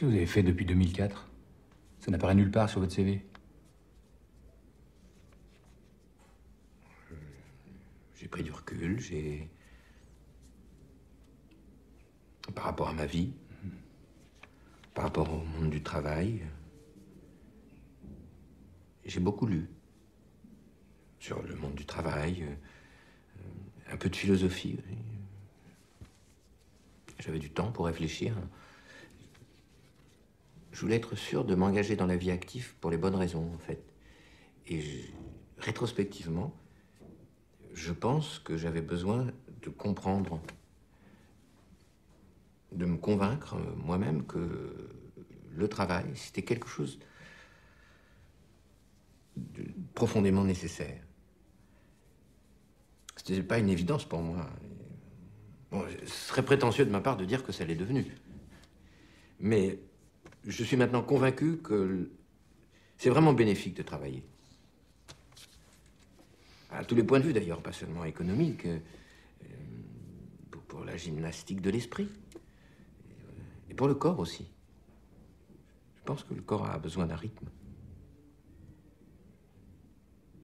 Qu'est-ce que vous avez fait depuis 2004 ? Ça n'apparaît nulle part sur votre CV. J'ai pris du recul, par rapport à ma vie, par rapport au monde du travail, j'ai beaucoup lu sur le monde du travail, un peu de philosophie. J'avais du temps pour réfléchir. Je voulais être sûr de m'engager dans la vie active pour les bonnes raisons, en fait. Et rétrospectivement, je pense que j'avais besoin de comprendre, de me convaincre moi-même que le travail, c'était quelque chose de profondément nécessaire. C'était pas une évidence pour moi. Bon, ce serait prétentieux de ma part de dire que ça l'est devenu. Mais je suis maintenant convaincu que c'est vraiment bénéfique de travailler. À tous les points de vue d'ailleurs, pas seulement économique, pour la gymnastique de l'esprit. Et pour le corps aussi. Je pense que le corps a besoin d'un rythme.